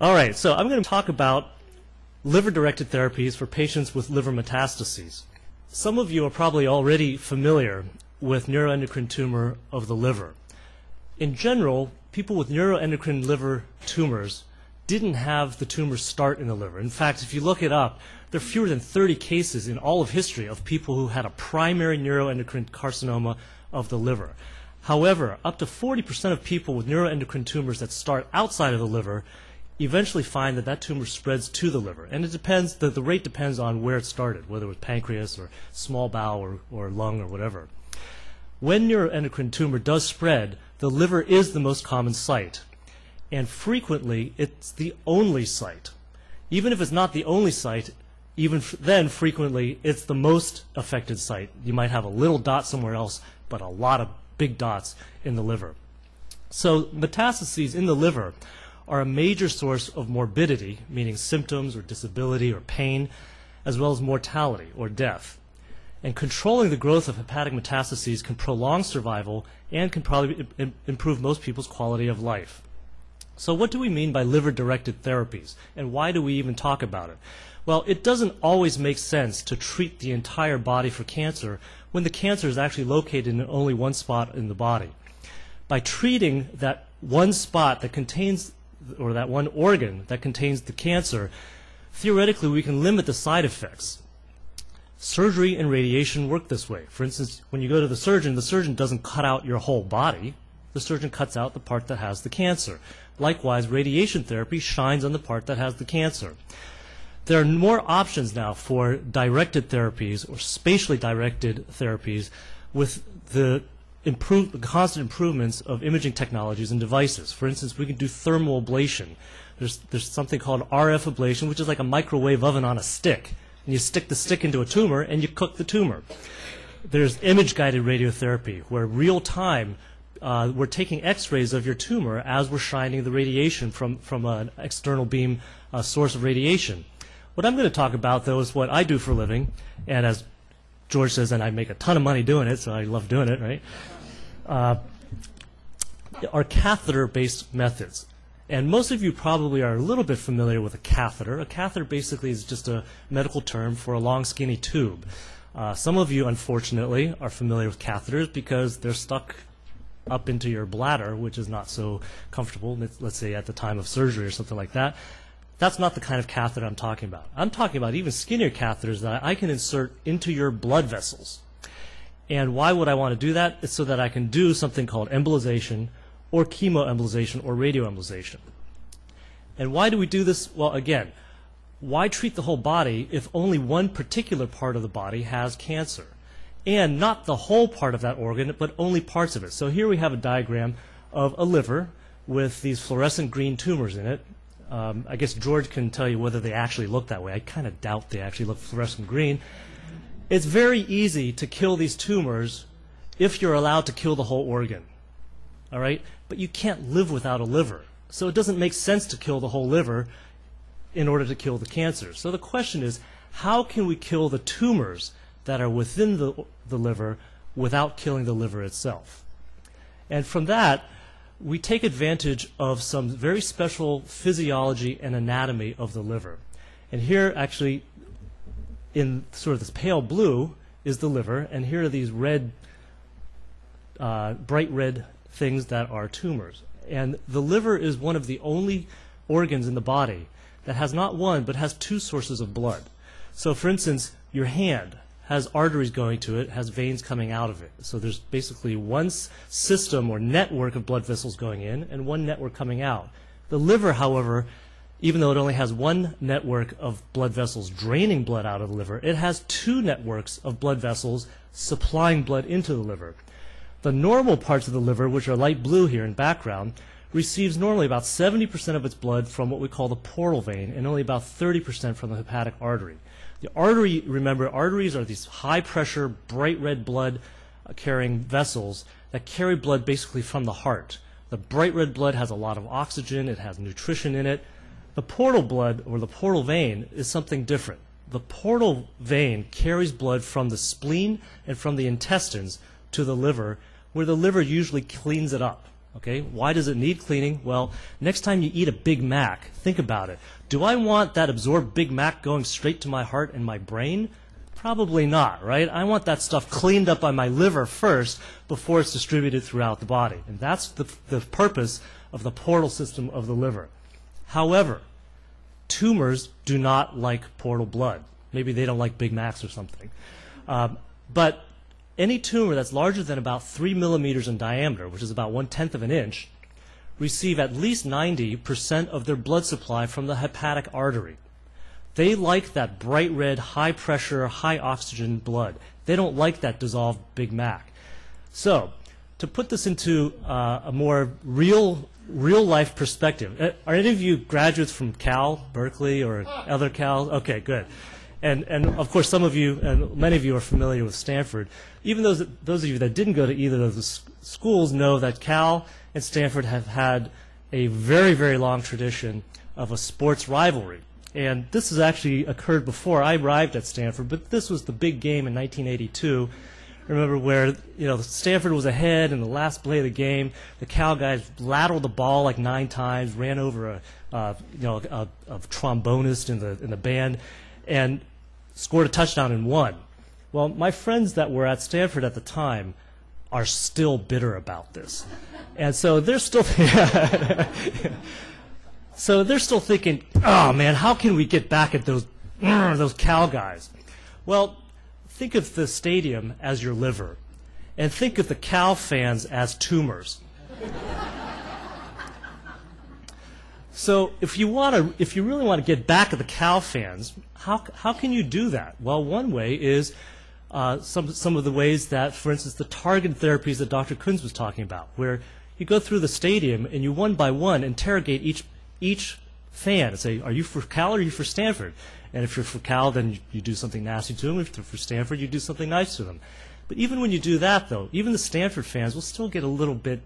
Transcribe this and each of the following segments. All right, so I'm going to talk about liver-directed therapies for patients with liver metastases. Some of you are probably already familiar with neuroendocrine tumor of the liver. In general, people with neuroendocrine liver tumors didn't have the tumors start in the liver. In fact, if you look it up, there are fewer than 30 cases in all of history of people who had a primary neuroendocrine carcinoma of the liver. However, up to 40% of people with neuroendocrine tumors that start outside of the liver eventually find that that tumor spreads to the liver. And it depends, the rate depends on where it started, whether it was pancreas or small bowel or lung or whatever. When neuroendocrine tumor does spread, the liver is the most common site. And frequently, it's the only site. Even if it's not the only site, even then, frequently, it's the most affected site. You might have a little dot somewhere else, but a lot of big dots in the liver. So metastases in the liver are a major source of morbidity, meaning symptoms or disability or pain, as well as mortality or death. And controlling the growth of hepatic metastases can prolong survival and can probably improve most people's quality of life. So what do we mean by liver-directed therapies, and why do we even talk about it? Well, it doesn't always make sense to treat the entire body for cancer when the cancer is actually located in only one spot in the body. By treating that one spot that contains, or that one organ that contains the cancer, theoretically we can limit the side effects. Surgery and radiation work this way. For instance, when you go to the surgeon doesn't cut out your whole body. The surgeon cuts out the part that has the cancer. Likewise, radiation therapy shines on the part that has the cancer. There are more options now for directed therapies or spatially directed therapies with the constant improvements of imaging technologies and devices. For instance, we can do thermal ablation. There's something called RF ablation, which is like a microwave oven on a stick. And you stick the stick into a tumor and you cook the tumor. There's image-guided radiotherapy, where real-time we're taking x-rays of your tumor as we're shining the radiation from an external beam source of radiation. What I'm going to talk about, though, is what I do for a living, and as George says, and I make a ton of money doing it, so I love doing it, right? Are catheter-based methods. And most of you probably are a little bit familiar with a catheter. A catheter basically is just a medical term for a long, skinny tube. Some of you, unfortunately, are familiar with catheters because they're stuck up into your bladder, which is not so comfortable, let's say at the time of surgery or something like that. That's not the kind of catheter I'm talking about. I'm talking about even skinnier catheters that I can insert into your blood vessels. And why would I want to do that? It's so that I can do something called embolization or chemoembolization or radioembolization. And why do we do this? Well, again, why treat the whole body if only one particular part of the body has cancer? And not the whole part of that organ, but only parts of it. So here we have a diagram of a liver with these fluorescent green tumors in it. I guess George can tell you whether they actually look that way. I kind of doubt they actually look fluorescent green. It's very easy to kill these tumors if you're allowed to kill the whole organ. All right? But you can't live without a liver. So it doesn't make sense to kill the whole liver in order to kill the cancer. So the question is, how can we kill the tumors that are within the liver without killing the liver itself? And from that, we take advantage of some very special physiology and anatomy of the liver. And here, actually, in sort of this pale blue is the liver, and here are these red, bright red things that are tumors. And the liver is one of the only organs in the body that has not one, but has two sources of blood. So, for instance, your hand has arteries going to it, has veins coming out of it. So there's basically one system or network of blood vessels going in and one network coming out. The liver, however, even though it only has one network of blood vessels draining blood out of the liver, it has two networks of blood vessels supplying blood into the liver. The normal parts of the liver, which are light blue here in background, receives normally about 70% of its blood from what we call the portal vein and only about 30% from the hepatic artery. The artery, remember, arteries are these high-pressure, bright red blood-carrying vessels that carry blood basically from the heart. The bright red blood has a lot of oxygen. It has nutrition in it. The portal blood, or the portal vein, is something different. The portal vein carries blood from the spleen and from the intestines to the liver, where the liver usually cleans it up. Okay, why does it need cleaning? Well, next time you eat a Big Mac, think about it. Do I want that absorbed Big Mac going straight to my heart and my brain? Probably not, right? I want that stuff cleaned up by my liver first before it's distributed throughout the body. And that's the purpose of the portal system of the liver. However, tumors do not like portal blood. Maybe they don't like Big Macs or something. But any tumor that's larger than about 3 millimeters in diameter, which is about 1/10 of an inch, receive at least 90% of their blood supply from the hepatic artery. They like that bright red, high pressure, high oxygen blood. They don't like that dissolved Big Mac. So, to put this into a more real life perspective, are any of you graduates from Cal, Berkeley, or other Cal? Okay, good. And of course, some of you, and many of you are familiar with Stanford. Even those of you that didn't go to either of those schools know that Cal and Stanford have had a very, very long tradition of a sports rivalry. And this has actually occurred before I arrived at Stanford, but this was the big game in 1982. Remember where, you know, Stanford was ahead in the last play of the game. The Cal guys lateraled the ball like 9 times, ran over a trombonist in the band, and scored a touchdown and won. Well, my friends that were at Stanford at the time are still bitter about this. And so they're still so they're still thinking, oh man, how can we get back at those Cal guys? Well, think of the stadium as your liver, and think of the Cal fans as tumors. So if you really want to get back at the Cal fans, how can you do that? Well, one way is some of the ways that, for instance, the targeted therapies that Dr. Kunz was talking about, where you go through the stadium and you one by one interrogate each fan and say, are you for Cal or are you for Stanford? And if you're for Cal, then you do something nasty to them. If you're for Stanford, you do something nice to them. But even when you do that, though, even the Stanford fans will still get a little bit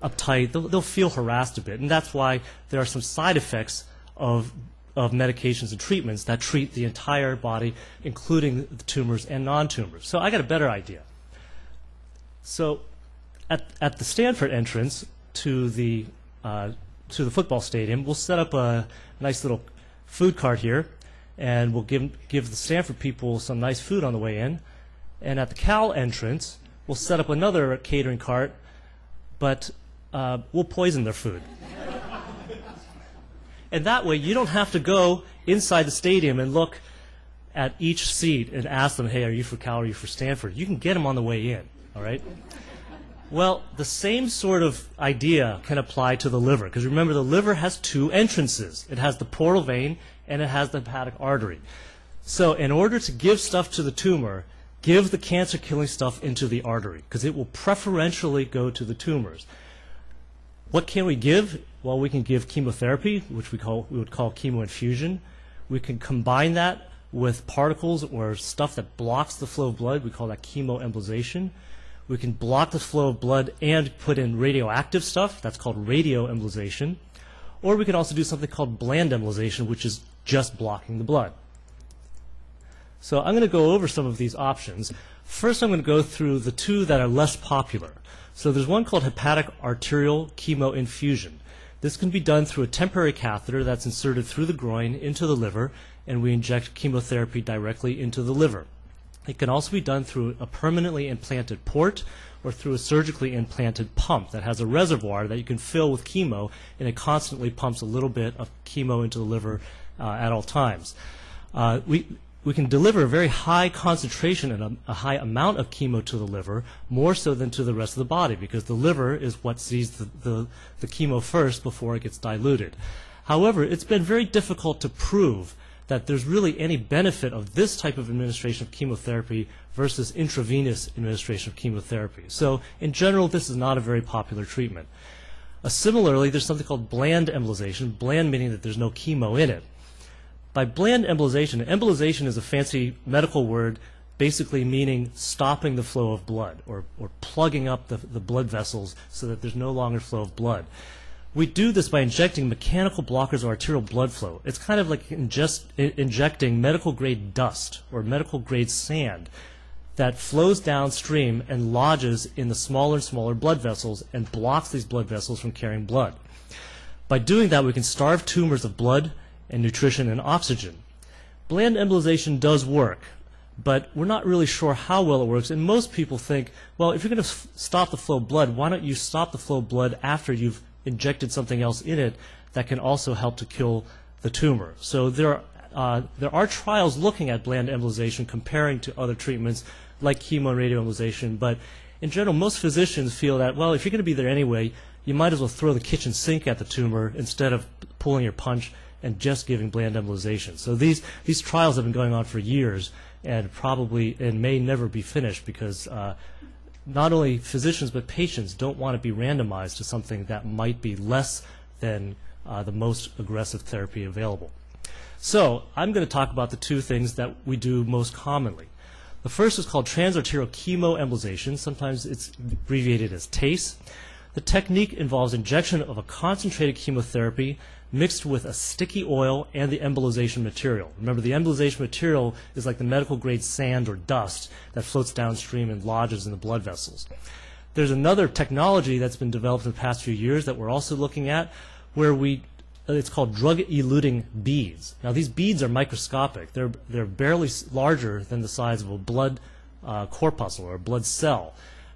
uptight. They'll feel harassed a bit. And that's why there are some side effects of medications and treatments that treat the entire body, including the tumors and non-tumors. So I got a better idea. So at the Stanford entrance to the football stadium, we'll set up a nice little food cart here, and we'll give the Stanford people some nice food on the way in. And at the Cal entrance, we'll set up another catering cart, but we'll poison their food. And that way, you don't have to go inside the stadium and look at each seat and ask them, hey, are you for Cal or are you for Stanford? You can get them on the way in, all right? Well, the same sort of idea can apply to the liver, because remember, the liver has 2 entrances. It has the portal vein and it has the hepatic artery. So in order to give stuff to the tumor, give the cancer-killing stuff into the artery, because it will preferentially go to the tumors. What can we give? Well, we can give chemotherapy, which we would call chemoinfusion. We can combine that with particles or stuff that blocks the flow of blood. We call that chemoembolization. We can block the flow of blood and put in radioactive stuff. That's called radioembolization. Or we can also do something called bland embolization, which is just blocking the blood. So I'm going to go over some of these options. First, I'm going to go through the 2 that are less popular. So there's one called hepatic arterial chemoinfusion. This can be done through a temporary catheter that's inserted through the groin into the liver, and we inject chemotherapy directly into the liver. It can also be done through a permanently implanted port or through a surgically implanted pump that has a reservoir that you can fill with chemo, and it constantly pumps a little bit of chemo into the liver at all times. We can deliver a very high concentration and a high amount of chemo to the liver, more so than to the rest of the body, because the liver is what sees the chemo first before it gets diluted. However, it's been very difficult to prove that there's really any benefit of this type of administration of chemotherapy versus intravenous administration of chemotherapy. So in general, this is not a very popular treatment. Similarly, there's something called bland embolization, bland meaning that there's no chemo in it. By bland embolization, embolization is a fancy medical word basically meaning stopping the flow of blood or plugging up the blood vessels so that there's no longer flow of blood. We do this by injecting mechanical blockers of arterial blood flow. It's kind of like injecting medical-grade dust or medical-grade sand that flows downstream and lodges in the smaller and smaller blood vessels and blocks these blood vessels from carrying blood. By doing that, we can starve tumors of blood and nutrition and oxygen. Bland embolization does work, but we're not really sure how well it works, and most people think, well, if you're going to stop the flow of blood, why don't you stop the flow of blood after you've injected something else in it that can also help to kill the tumor? So there are trials looking at bland embolization comparing to other treatments like chemo and radioembolization, but in general most physicians feel that, well, if you're going to be there anyway, you might as well throw the kitchen sink at the tumor instead of pulling your punch and just giving bland embolization. So these trials have been going on for years and probably and may never be finished because not only physicians but patients don't want to be randomized to something that might be less than the most aggressive therapy available. So I'm going to talk about the two things that we do most commonly. The first is called transarterial chemoembolization. Sometimes it's abbreviated as TACE. The technique involves injection of a concentrated chemotherapy mixed with a sticky oil and the embolization material. Remember, the embolization material is like the medical grade sand or dust that floats downstream and lodges in the blood vessels. There's another technology that's been developed in the past few years that we're also looking at where it's called drug eluting beads. Now these beads are microscopic. They're barely larger than the size of a blood corpuscle or a blood cell.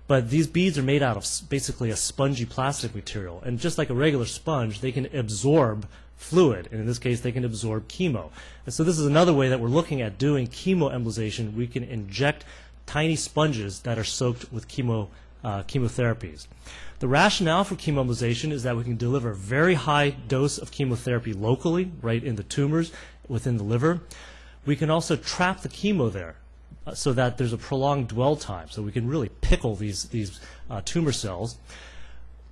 But these beads are made out of basically a spongy plastic material. And just like a regular sponge, they can absorb fluid. And in this case, they can absorb chemo. And so this is another way that we're looking at doing chemoembolization. We can inject tiny sponges that are soaked with chemotherapies. The rationale for chemoembolization is that we can deliver a very high dose of chemotherapy locally, right in the tumors, within the liver. We can also trap the chemo there, so that there's a prolonged dwell time, so we can really pickle these tumor cells.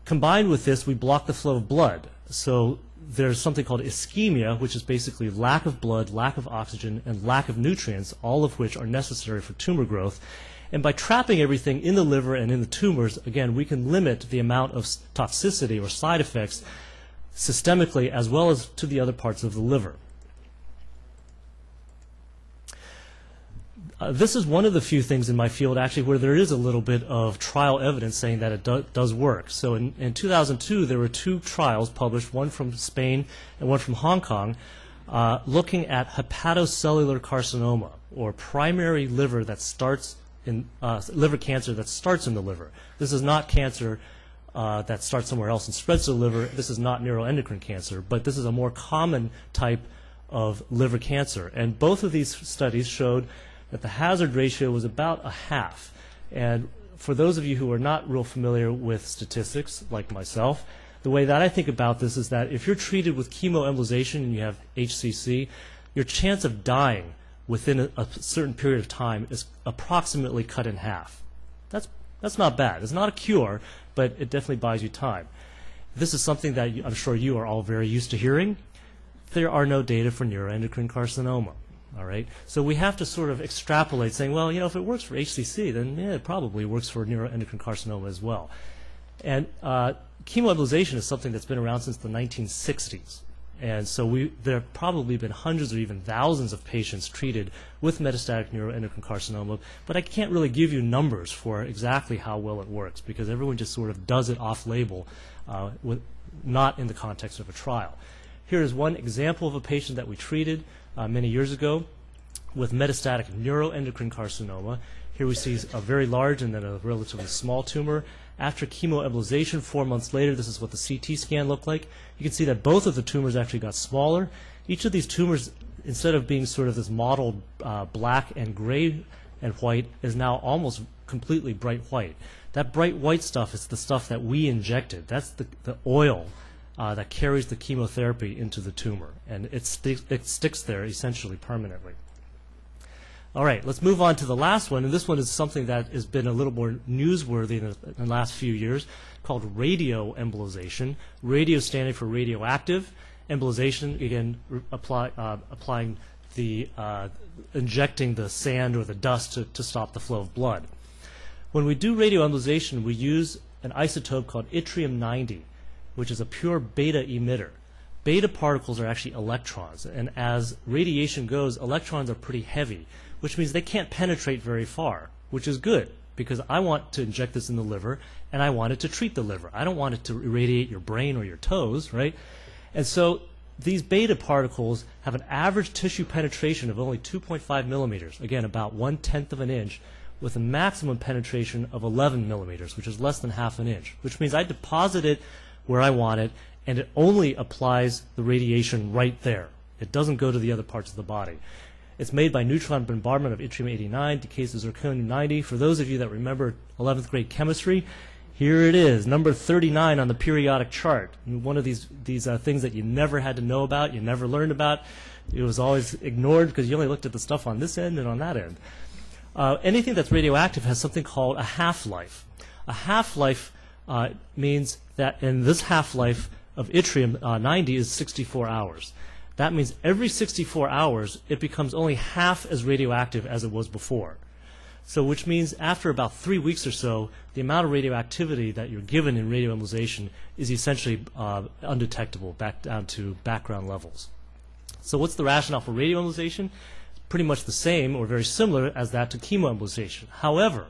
Combined with this, we block the flow of blood. So there's something called ischemia, which is basically lack of blood, lack of oxygen, and lack of nutrients, all of which are necessary for tumor growth. And by trapping everything in the liver and in the tumors, again, we can limit the amount of toxicity or side effects systemically as well as to the other parts of the liver. This is one of the few things in my field actually where there is a little bit of trial evidence saying that it does work. So in 2002 there were two trials published, one from Spain and one from Hong Kong, looking at hepatocellular carcinoma, or primary liver that starts in liver cancer that starts in the liver. This is not cancer that starts somewhere else and spreads to the liver. This is not neuroendocrine cancer, but this is a more common type of liver cancer. And both of these studies showed that the hazard ratio was about 1/2. And for those of you who are not real familiar with statistics, like myself, the way that I think about this is that if you're treated with chemoembolization and you have HCC, your chance of dying within a certain period of time is approximately cut in 1/2. That's not bad. It's not a cure, but it definitely buys you time. This is something that I'm sure you are all very used to hearing. There are no data for neuroendocrine carcinoma. All right, so we have to sort of extrapolate, saying, well, you know, if it works for HCC, then yeah, it probably works for neuroendocrine carcinoma as well. And chemoembolization is something that's been around since the 1960s. And so there have probably been hundreds or even thousands of patients treated with metastatic neuroendocrine carcinoma, but I can't really give you numbers for exactly how well it works because everyone just sort of does it off-label, not in the context of a trial. Here is one example of a patient that we treated many years ago with metastatic neuroendocrine carcinoma. Here we see a very large and then a relatively small tumor. After chemoembolization 4 months later, this is what the CT scan looked like. You can see that both of the tumors actually got smaller. Each of these tumors, instead of being sort of this mottled black and gray and white, is now almost completely bright white. That bright white stuff is the stuff that we injected. That's the oil that carries the chemotherapy into the tumor, and it sticks there essentially permanently. All right, let's move on to the last one, and this one is something that has been a little more newsworthy in the last few years, called radioembolization. Radio standing for radioactive, embolization again applying the injecting the sand or the dust to stop the flow of blood. When we do radioembolization, we use an isotope called yttrium-90, which is a pure beta emitter. Beta particles are actually electrons, and as radiation goes, electrons are pretty heavy, which means they can't penetrate very far. which is good because I want to inject this in the liver and I want it to treat the liver. I don't want it to irradiate your brain or your toes, right? And so these beta particles have an average tissue penetration of only 2.5 millimeters, again about 1/10 of an inch, with a maximum penetration of 11 millimeters, which is less than half an inch, which means I deposit it where I want it and it only applies the radiation right there. It doesn't go to the other parts of the body. It's made by neutron bombardment of yttrium-89, decays to zirconium-90. For those of you that remember 11th grade chemistry, here it is, number 39 on the periodic chart. One of these things that you never had to know about, you never learned about. It was always ignored because you only looked at the stuff on this end and on that end. Anything that's radioactive has something called a half-life. A half-life means that in this half-life of yttrium-90 is 64 hours. That means every 64 hours it becomes only half as radioactive as it was before. So which means after about 3 weeks or so, the amount of radioactivity that you're given in radioembolization is essentially undetectable, back down to background levels. So what's the rationale for radioembolization? It's pretty much the same or very similar as that to chemoembolization. However,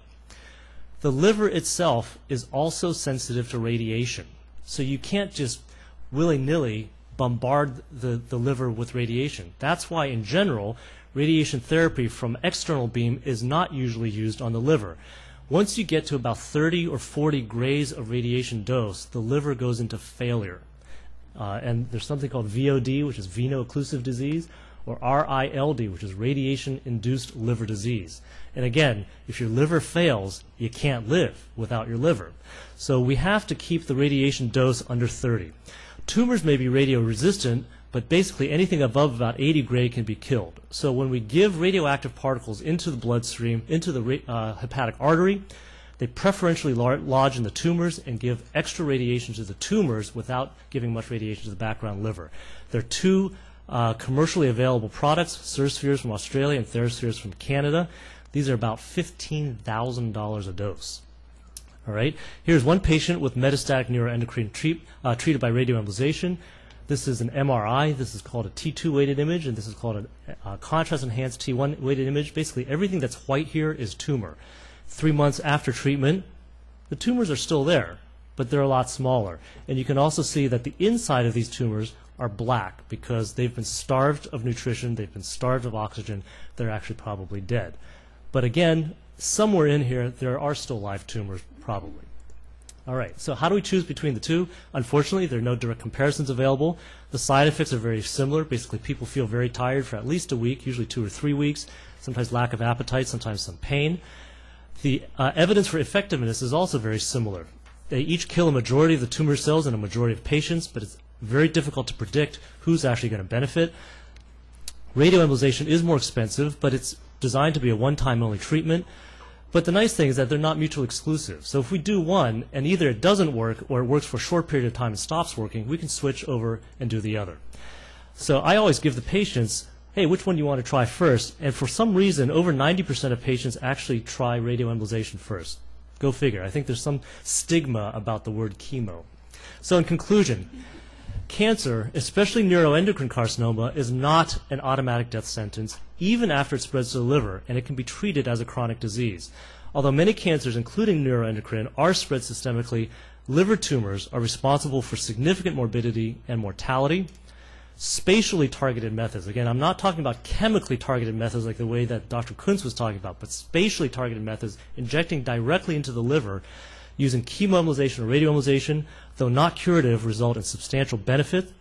the liver itself is also sensitive to radiation. So you can't just willy-nilly bombard the liver with radiation. That's why in general, radiation therapy from external beam is not usually used on the liver. Once you get to about 30 or 40 grays of radiation dose, the liver goes into failure. And there's something called VOD, which is Veno-Occlusive Disease, or RILD, which is radiation-induced liver disease. And again, if your liver fails, you can't live without your liver. So we have to keep the radiation dose under 30. Tumors may be radio-resistant, but basically anything above about 80 gray can be killed. So when we give radioactive particles into the bloodstream, into the hepatic artery, they preferentially lodge in the tumors and give extra radiation to the tumors without giving much radiation to the background liver. There are two commercially available products, TheraSpheres from Australia and TheraSpheres from Canada. These are about $15,000 a dose. All right. Here's one patient with metastatic neuroendocrine treated by radioembolization. This is an MRI. This is called a T2-weighted image, and this is called a contrast enhanced T1-weighted image. Basically, everything that's white here is tumor. 3 months after treatment, the tumors are still there, but they're a lot smaller. And you can also see that the inside of these tumors are black because they've been starved of nutrition, they've been starved of oxygen, they're actually probably dead. But again, somewhere in here, there are still live tumors, probably. All right, so how do we choose between the two? Unfortunately, there are no direct comparisons available. The side effects are very similar. Basically, people feel very tired for at least a week, usually 2 or 3 weeks, sometimes lack of appetite, sometimes some pain. The evidence for effectiveness is also very similar. They each kill a majority of the tumor cells in a majority of patients, but it's very difficult to predict who's actually going to benefit. Radioembolization is more expensive, but it's designed to be a one-time only treatment. But the nice thing is that they're not mutually exclusive. So if we do one and either it doesn't work or it works for a short period of time and stops working, we can switch over and do the other. So I always give the patients, hey, which one do you want to try first? And for some reason, over 90% of patients actually try radioembolization first. Go figure. I think there's some stigma about the word chemo. So in conclusion, cancer, especially neuroendocrine carcinoma, is not an automatic death sentence, even after it spreads to the liver, and it can be treated as a chronic disease. Although many cancers, including neuroendocrine, are spread systemically, liver tumors are responsible for significant morbidity and mortality. Spatially targeted methods, again, I'm not talking about chemically targeted methods like the way that Dr. Kunz was talking about, but spatially targeted methods, injecting directly into the liver using chemoembolization or radioembolization, though not curative, result in substantial benefit.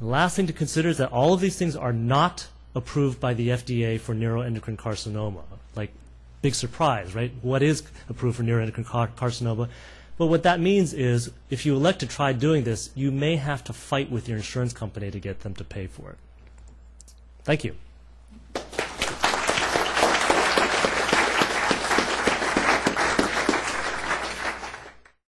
The last thing to consider is that all of these things are not approved by the FDA for neuroendocrine carcinoma. Like, big surprise, right? What is approved for neuroendocrine carcinoma? But what that means is if you elect to try doing this, you may have to fight with your insurance company to get them to pay for it. Thank you.